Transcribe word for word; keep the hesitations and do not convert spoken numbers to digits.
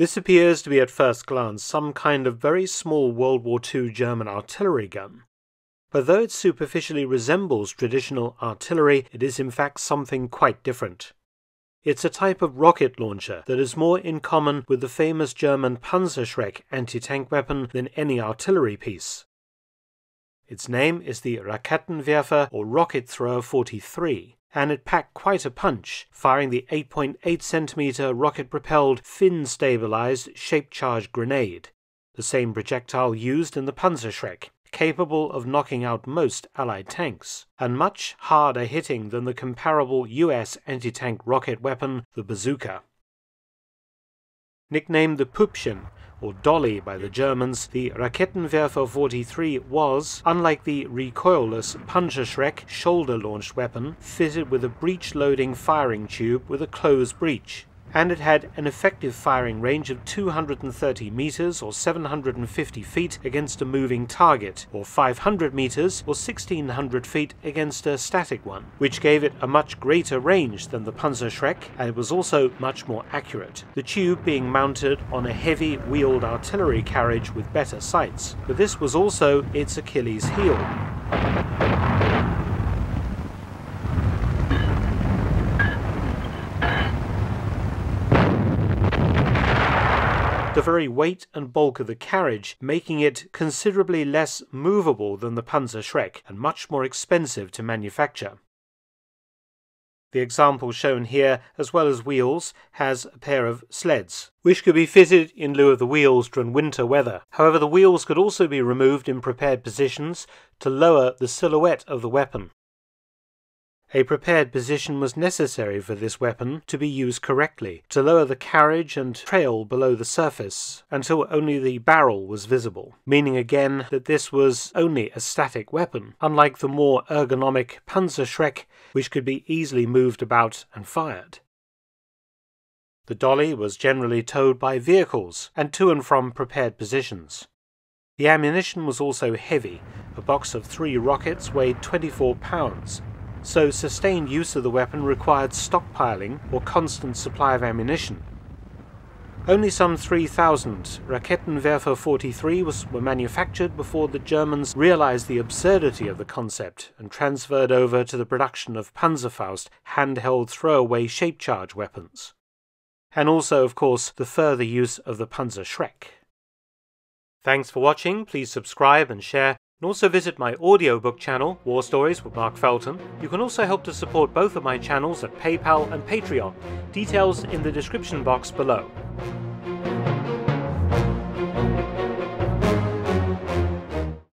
This appears to be at first glance some kind of very small World War Two German artillery gun, but though it superficially resembles traditional artillery, it is in fact something quite different. It's a type of rocket launcher that is more in common with the famous German Panzerschreck anti-tank weapon than any artillery piece. Its name is the Raketenwerfer or Rocket Thrower forty-three, and it packed quite a punch, firing the eight point eight centimeter rocket-propelled, fin-stabilized, shape-charge grenade, the same projectile used in the Panzerschreck, capable of knocking out most Allied tanks, and much harder hitting than the comparable U S anti-tank rocket weapon, the Bazooka. Nicknamed the Pupchen, or dolly by the Germans, the Raketenwerfer forty-three was, unlike the recoilless Panzerschreck shoulder-launched weapon, fitted with a breech-loading firing tube with a closed breech, and it had an effective firing range of two hundred thirty meters or seven hundred fifty feet against a moving target, or five hundred meters or sixteen hundred feet against a static one, which gave it a much greater range than the Panzerschreck, and it was also much more accurate, the tube being mounted on a heavy wheeled artillery carriage with better sights. But this was also its Achilles heel. The very weight and bulk of the carriage, making it considerably less movable than the Panzerschreck and much more expensive to manufacture. The example shown here, as well as wheels, has a pair of sleds, which could be fitted in lieu of the wheels during winter weather. However, the wheels could also be removed in prepared positions to lower the silhouette of the weapon. A prepared position was necessary for this weapon to be used correctly, to lower the carriage and trail below the surface, until only the barrel was visible, meaning again that this was only a static weapon, unlike the more ergonomic Panzerschreck, which could be easily moved about and fired. The dolly was generally towed by vehicles, and to and from prepared positions. The ammunition was also heavy. A box of three rockets weighed twenty-four pounds, so sustained use of the weapon required stockpiling or constant supply of ammunition. Only some three thousand Raketenwerfer forty-three was, were manufactured before the Germans realized the absurdity of the concept and transferred over to the production of Panzerfaust handheld throwaway shape-charge weapons, and also, of course, the further use of the Panzerschreck. Thanks for watching. Please subscribe and share. And also visit my audiobook channel, War Stories with Mark Felton. You can also help to support both of my channels at PayPal and Patreon. Details in the description box below.